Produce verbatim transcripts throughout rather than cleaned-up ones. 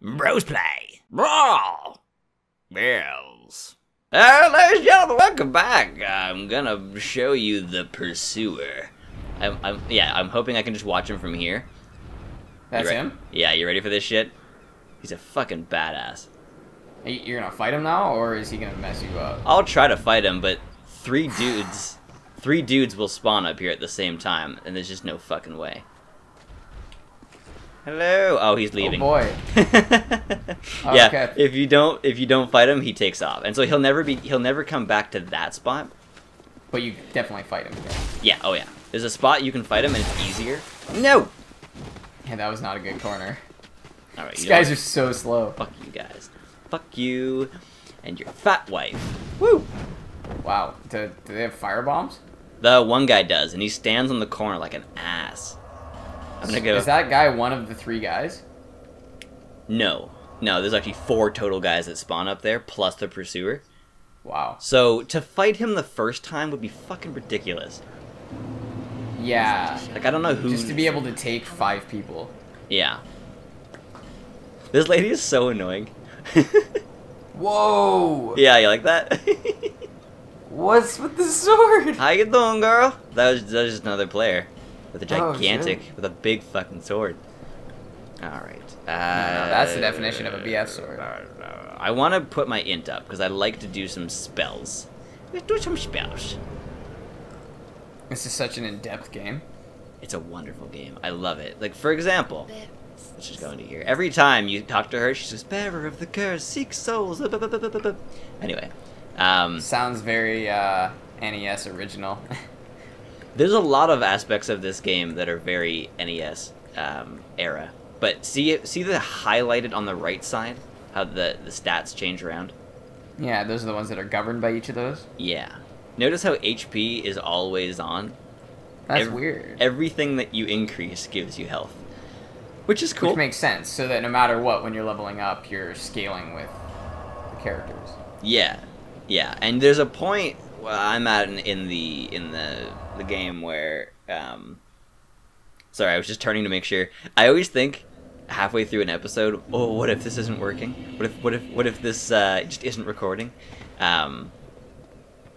Bros play. Brawl. Bells. Uh, ladies and gentlemen, welcome back. I'm gonna show you The Pursuer. I'm, I'm, yeah, I'm hoping I can just watch him from here. That's him? Yeah, you ready for this shit? He's a fucking badass. Hey, you're gonna fight him now, or is he gonna mess you up? I'll try to fight him, but three dudes, three dudes will spawn up here at the same time, and there's just no fucking way. Hello. Oh, he's leaving. Oh boy. Yeah. Okay. If you don't, if you don't fight him, he takes off, and so he'll never be, he'll never come back to that spot. But you definitely fight him. Again. Yeah. Oh yeah. There's a spot you can fight him, and it's easier. No. Yeah, that was not a good corner. All right. These guys are so slow. Fuck you guys. Fuck you, and your fat wife. Woo. Wow. Do, do they have fire bombs? The one guy does, and he stands on the corner like an ass. I'm gonna go. Is that guy one of the three guys? No. No, there's actually four total guys that spawn up there, plus the Pursuer. Wow. So, to fight him the first time would be fucking ridiculous. Yeah. Like, I don't know who... Just to be able to take five people. Yeah. This lady is so annoying. Whoa! Yeah, you like that? What's with the sword? How you doing, girl? That was, that was just another player. With a gigantic, oh, with a big fucking sword. Alright. Uh, no, no, that's the definition of a B F sword. I want to put my int up, because I like to do some spells. Let's do some spells. This is such an in-depth game. It's a wonderful game. I love it. Like, for example, let's just go into here. Every time you talk to her, she says, Bearer of the curse, seek souls. Anyway. Um, Sounds very uh, N E S original. There's a lot of aspects of this game that are very N E S um, era, but see see the highlighted on the right side, how the the stats change around. Yeah, those are the ones that are governed by each of those. Yeah, notice how H P is always on. That's Every, weird. Everything that you increase gives you health, which is cool. Which makes sense, so that no matter what, when you're leveling up, you're scaling with the characters. Yeah, yeah, and there's a point. Well, I'm at in, in the in the the game where um sorry, I was just turning to make sure. I always think halfway through an episode, oh, what if this isn't working? What if what if what if this uh just isn't recording? Um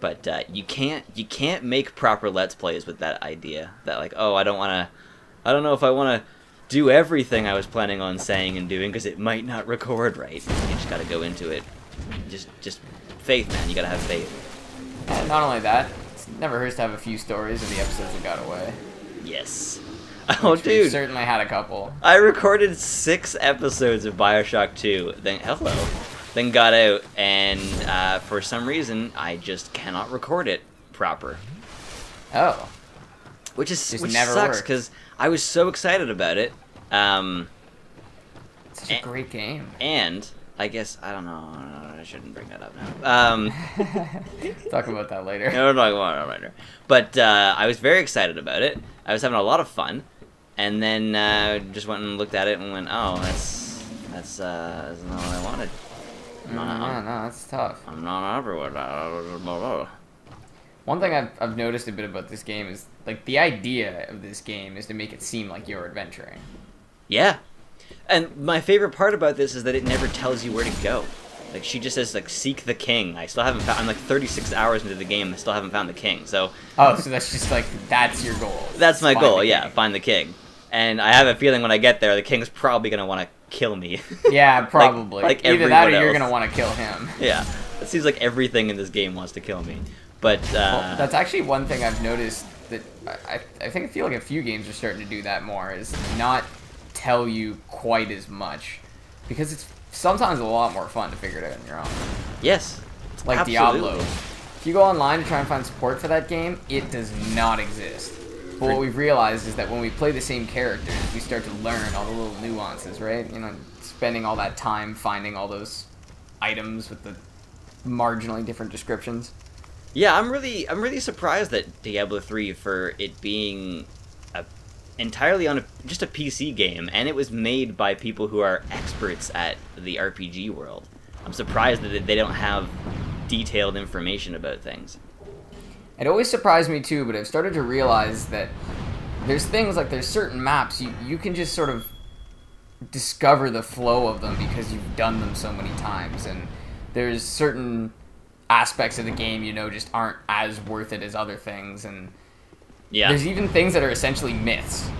but uh you can't you can't make proper Let's Plays with that idea that like, oh, I don't want to I don't know if I want to do everything I was planning on saying and doing because it might not record right. You just got to go into it. Just just faith, man. You got to have faith. And not only that, it never hurts to have a few stories of the episodes that got away. Yes. Oh, which dude. We certainly had a couple. I recorded six episodes of Bioshock Two. Then hello, then got out, and uh, for some reason I just cannot record it proper. Oh. Which is just which never sucks because I was so excited about it. Um, it's such a great game. And. I guess, I don't know, I shouldn't bring that up now. Um, talk about that later. No, no, no, no, no. But uh, I was very excited about it. I was having a lot of fun. And then uh, just went and looked at it and went, oh, that's that's, uh, that's not what I wanted. I'm not, no, I'm, no, that's tough. I'm not everywhere. One thing I've, I've noticed a bit about this game is, like, the idea of this game is to make it seem like you're adventuring. Yeah. And my favorite part about this is that it never tells you where to go. Like, she just says, like, seek the king. I still haven't found... I'm, like, thirty-six hours into the game, I still haven't found the king, so... Oh, so that's just, like, that's your goal. That's my goal, yeah, find the king. And I have a feeling when I get there, the king's probably going to want to kill me. Yeah, probably. Like, like either that or you're going to want to kill him. Yeah. It seems like everything in this game wants to kill me. But, uh... Well, that's actually one thing I've noticed that... I, I think I feel like a few games are starting to do that more, is not... tell you quite as much because it's sometimes a lot more fun to figure it out on your own. Yes. Like absolutely. Diablo. If you go online to try and find support for that game, it does not exist. But what we've realized is that when we play the same characters, we start to learn all the little nuances, right? You know, spending all that time finding all those items with the marginally different descriptions. Yeah, I'm really I'm really surprised that Diablo three, for it being entirely on a, just a P C game, and it was made by people who are experts at the R P G world. I'm surprised that they don't have detailed information about things. It always surprised me too, but I've started to realize that there's things like there's certain maps you, you can just sort of discover the flow of them because you've done them so many times, and there's certain aspects of the game, you know, just aren't as worth it as other things, and yeah, there's even things that are essentially myths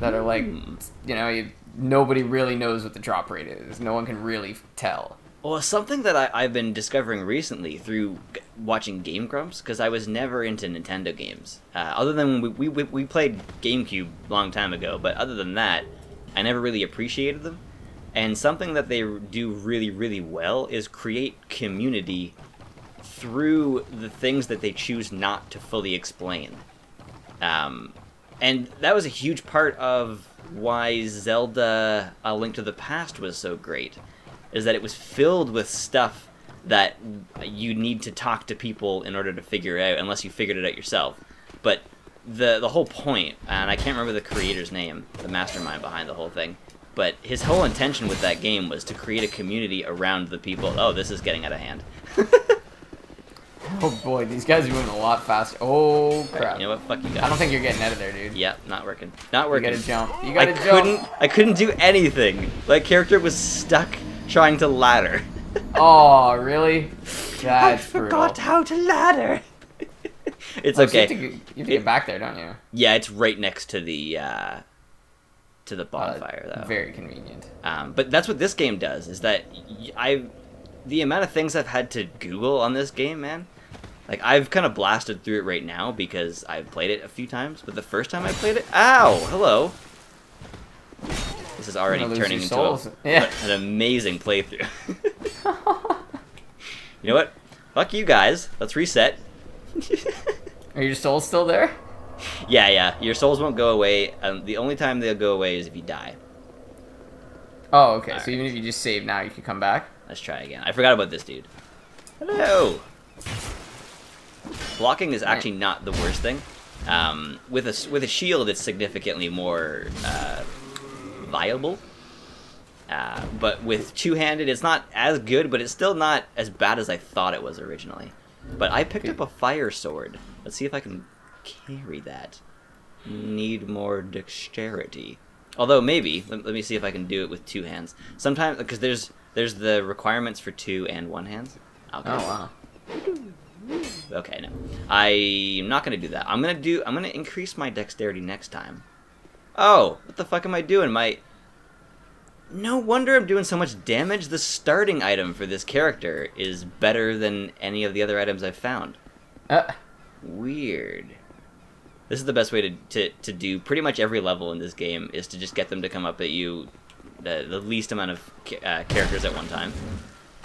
that are like, you know, you, nobody really knows what the drop rate is. No one can really tell. Well, something that I, I've been discovering recently through g watching Game Grumps, because I was never into Nintendo games. Uh, other than we, we, we, we played GameCube a long time ago, but other than that, I never really appreciated them. And something that they do really, really well is create community through the things that they choose not to fully explain. Um, and that was a huge part of why Zelda A Link to the Past was so great. Is that it was filled with stuff that you need to talk to people in order to figure it out, unless you figured it out yourself. But the the whole point, and I can't remember the creator's name, the mastermind behind the whole thing, but his whole intention with that game was to create a community around the people. Oh, this is getting out of hand. Oh boy, these guys are moving a lot faster. Oh crap! Right, you know what? Fuck you guys. I don't think you're getting out of there, dude. Yeah, not working. Not working. You gotta jump. You gotta I jump. Couldn't, I couldn't do anything. That character was stuck trying to ladder. Oh, really? That's I forgot brutal. How to ladder. It's oh, okay. So you have to, you have to it, get back there, don't you? Yeah, it's right next to the uh, to the bonfire, uh, though. Very convenient. Um, but that's what this game does. Is that I, the amount of things I've had to Google on this game, man. Like I've kind of blasted through it right now because I've played it a few times. But the first time I played it, ow, hello. This is already turning into a, yeah. an amazing playthrough. You know what? Fuck you guys. Let's reset. Are your souls still there? Yeah, yeah. Your souls won't go away. Um, the only time they'll go away is if you die. Oh, okay. All so right. Even if you just save now, you can come back? Let's try again. I forgot about this dude. Hello! Blocking is actually not the worst thing. Um, with, a, with a shield, it's significantly more... Uh, viable, uh, but with two-handed it's not as good, but it's still not as bad as I thought it was originally. But I picked up a fire sword. Let's see if I can carry that. Need more dexterity, although maybe let, let me see if I can do it with two hands sometimes, because there's there's the requirements for two and one hands. Okay. Oh wow. Okay, no, I'm not gonna do that. I'm gonna do I'm gonna increase my dexterity next time. Oh, what the fuck am I doing? My... No wonder I'm doing so much damage. The starting item for this character is better than any of the other items I've found. Uh. Weird. This is the best way to, to, to do pretty much every level in this game, is to just get them to come up at you the, the least amount of uh, characters at one time.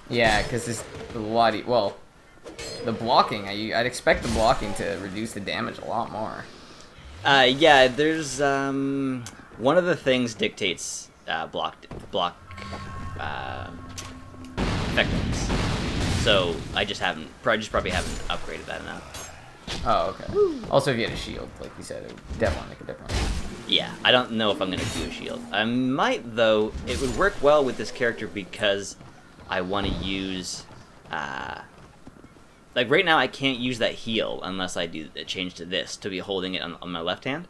Yeah, because it's a lot of... Well, the blocking, I, I'd expect the blocking to reduce the damage a lot more. Uh, yeah, there's, um, one of the things dictates, uh, block, block, uh, effectiveness. So, I just haven't, I just probably haven't upgraded that enough. Oh, okay. Woo. Also, if you had a shield, like you said, it would definitely make a difference. Yeah, I don't know if I'm gonna do a shield. I might, though. It would work well with this character because I want to use, uh... Like, right now, I can't use that heal unless I do a change to this, to be holding it on, on my left hand.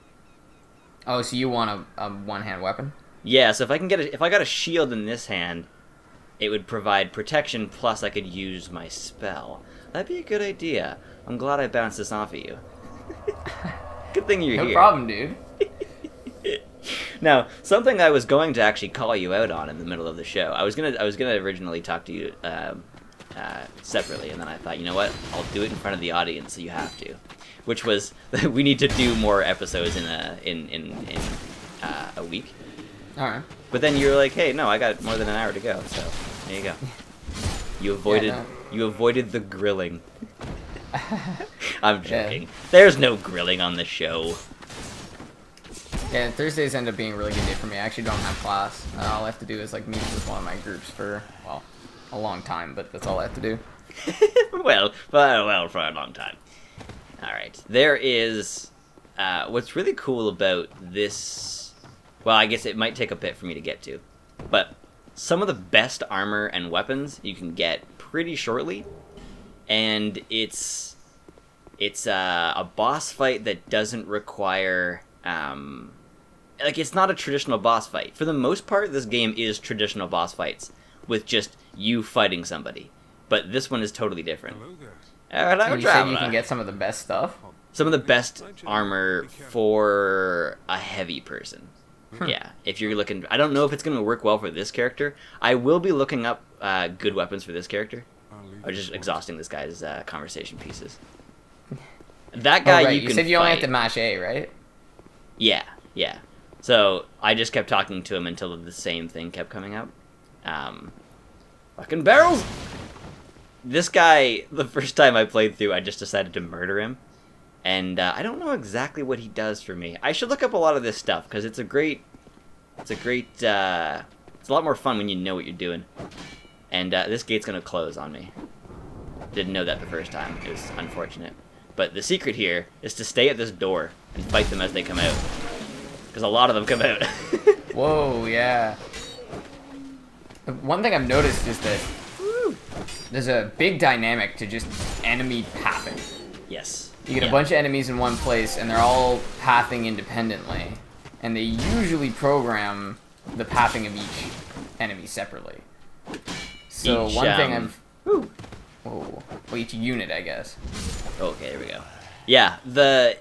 Oh, so you want a, a one-hand weapon? Yeah, so if I can get a, if I got a shield in this hand, it would provide protection, plus I could use my spell. That'd be a good idea. I'm glad I bounced this off of you. Good thing you're no here. No problem, dude. Now, something I was going to actually call you out on in the middle of the show. I was gonna, I was gonna originally talk to you... Um, Uh, separately, and then I thought, you know what, I'll do it in front of the audience, so you have to. Which was, we need to do more episodes in a in in, in uh, a week. All right. But then you were like, hey, no, I got more than an hour to go, so there you go. You avoided yeah, no. you avoided the grilling. I'm joking. Yeah. There's no grilling on the show. Yeah, Thursdays end up being a really good day for me. I actually don't have class. Uh, all I have to do is like meet with one of my groups for well. a long time, but that's all I have to do. well, well, well, for a long time. All right. There is... Uh, what's really cool about this... Well, I guess it might take a bit for me to get to. But some of the best armor and weapons you can get pretty shortly. And it's... It's uh, a boss fight that doesn't require... Um, like, it's not a traditional boss fight. For the most part, this game is traditional boss fights, with just you fighting somebody. But this one is totally different. Alright, I'm you said you can get some of the best stuff? Some of the best armor for a heavy person. Hmm. Yeah, if you're looking... I don't know if it's going to work well for this character. I will be looking up uh, good weapons for this character. Or just exhausting this guy's uh, conversation pieces. That guy oh, right. you, you can said you only fight. Have to mash A, right? Yeah, yeah. So I just kept talking to him until the same thing kept coming up. Um, fucking barrels! This guy, the first time I played through, I just decided to murder him. And uh, I don't know exactly what he does for me. I should look up a lot of this stuff, because it's a great... It's a great... Uh, it's a lot more fun when you know what you're doing. And uh, this gate's going to close on me. Didn't know that the first time. It was unfortunate. But the secret here is to stay at this door and fight them as they come out. Because a lot of them come out. Whoa, yeah. One thing I've noticed is that woo, there's a big dynamic to just enemy pathing. Yes. You get yeah. a bunch of enemies in one place, and they're all pathing independently. And they usually program the pathing of each enemy separately. So each, one um, thing I've... Woo. Whoa. Well, each unit, I guess. Okay, there we go. Yeah, the...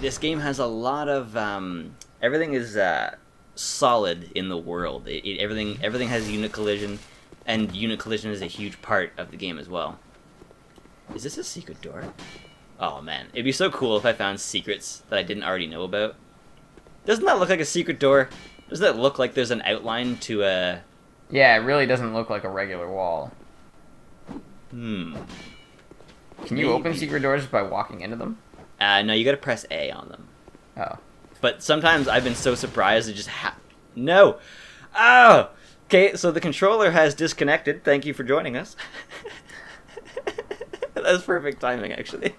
This game has a lot of... Um, everything is uh, solid in the world. It, it, everything, everything has unit collision, and unit collision is a huge part of the game as well. Is this a secret door? Oh, man. It'd be so cool if I found secrets that I didn't already know about. Doesn't that look like a secret door? Doesn't that look like there's an outline to a... Yeah, it really doesn't look like a regular wall. Hmm. Can you Maybe. open secret doors by walking into them? Uh, no, you gotta press A on them. Oh. But sometimes I've been so surprised it just ha- No! Oh! Okay, so the controller has disconnected. Thank you for joining us. That was perfect timing, actually.